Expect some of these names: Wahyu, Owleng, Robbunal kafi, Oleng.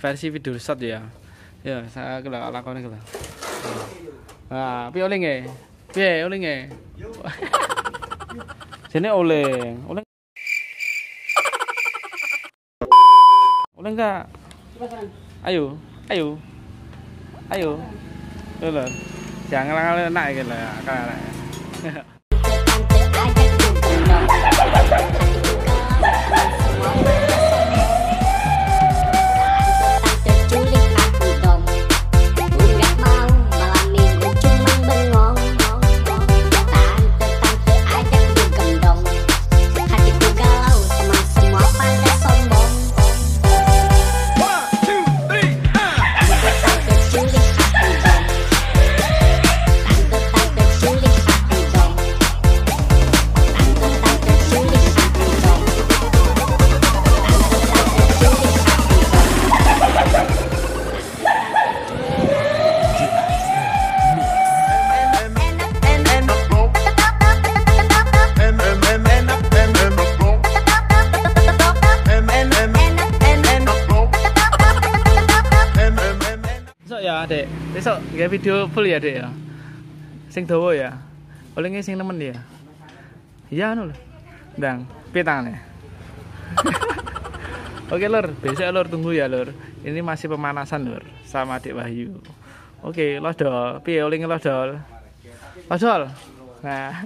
versi video shot ya. Ya, saya lakone iki lho. Nah, piye Oleng e? Piye Oleng e? Jenenge Oleng. Oleng. Oleng enggak? Ayo, ayo. Ayo. Lho. Jangan ngelang-ngelang enak iki lho, enak. Dek, besok nggak video full ya dek ya, sing dawa ya, Olengnya sing nemen ya, iya anu loh, dang, pitangnya. Oke lor, besok lor tunggu ya lor, ini masih pemanasan lor, sama dek Wahyu. Oke, lodol, piye Olengnya lodol, lodol, nah.